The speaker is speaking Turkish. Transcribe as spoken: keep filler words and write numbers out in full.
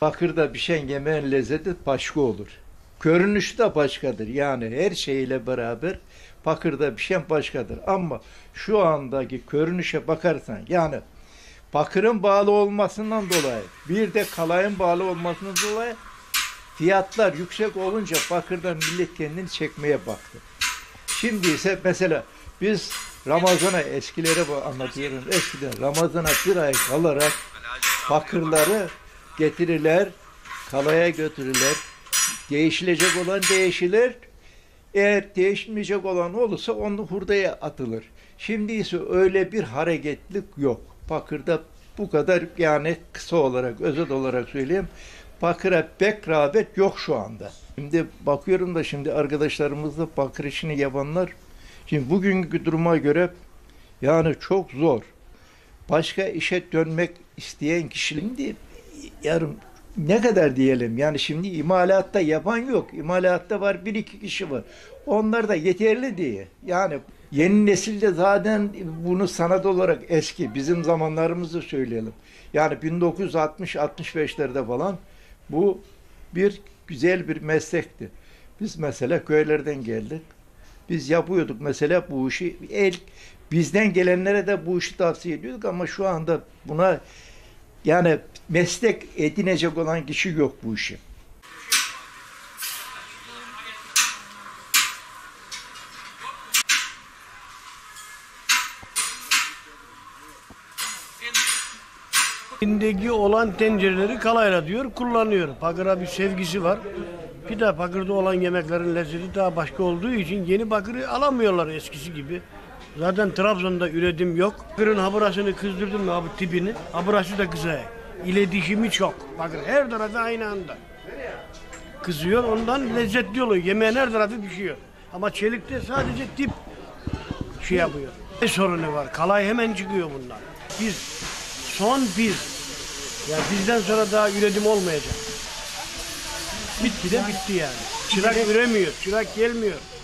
Bakırda pişen yemeğin lezzeti başka olur. Görünüşü de başkadır. Yani her şeyle beraber bakırda pişen başkadır. Ama şu andaki görünüşe bakarsan, yani bakırın bağlı olmasından dolayı, bir de kalayın bağlı olmasından dolayı fiyatlar yüksek olunca bakırdan millet kendini çekmeye baktı. Şimdi ise mesela biz Ramazan'a, eskilere anlatıyorum, eskiden Ramazan'a bir ay kalarak bakırları getirirler, kalaya götürürler. Değişilecek olan değişilir. Eğer değişmeyecek olan olursa onu hurdaya atılır. Şimdi ise öyle bir hareketlik yok. Bakırda bu kadar, yani kısa olarak, özet olarak söyleyeyim, bakıra pek rağbet yok şu anda. Şimdi bakıyorum da şimdi arkadaşlarımızla bakır işini yapanlar, şimdi bugünkü duruma göre yani çok zor. Başka işe dönmek isteyen kişinin de yarım, ne kadar diyelim, yani şimdi imalatta yapan yok. İmalatta var, bir iki kişi var. Onlar da yeterli diye. Yani yeni nesilde zaten bunu sanat olarak, eski bizim zamanlarımızı söyleyelim. Yani bin dokuz yüz altmış altmış beşlerde falan bu bir güzel bir meslekti. Biz mesela köylerden geldik. Biz yapıyorduk mesela bu işi. El, bizden gelenlere de bu işi tavsiye ediyorduk ama şu anda buna, yani meslek edinecek olan kişi yok bu işi. Şimdiki olan tencereleri kalayla diyor, kullanıyor. Bakıra bir sevgisi var. Bir de bakırda olan yemeklerin lezzeti daha başka olduğu için yeni bakırı alamıyorlar eskisi gibi. Zaten Trabzon'da üretim yok. Bakırın haburasını kızdırdım mı abi, tipini? Haburası da kıza. İletişimi çok. Bakır her tarafı aynı anda kızıyor. Ondan lezzetli oluyor. Yemeğin her tarafı pişiyor. Ama çelikte sadece tip şey yapıyor. Ne sorunu var? Kalay hemen çıkıyor bundan. Biz, son biz. Yani bizden sonra daha üretim olmayacak. Bitti de bitti yani. Çırak üremiyor. Çırak gelmiyor.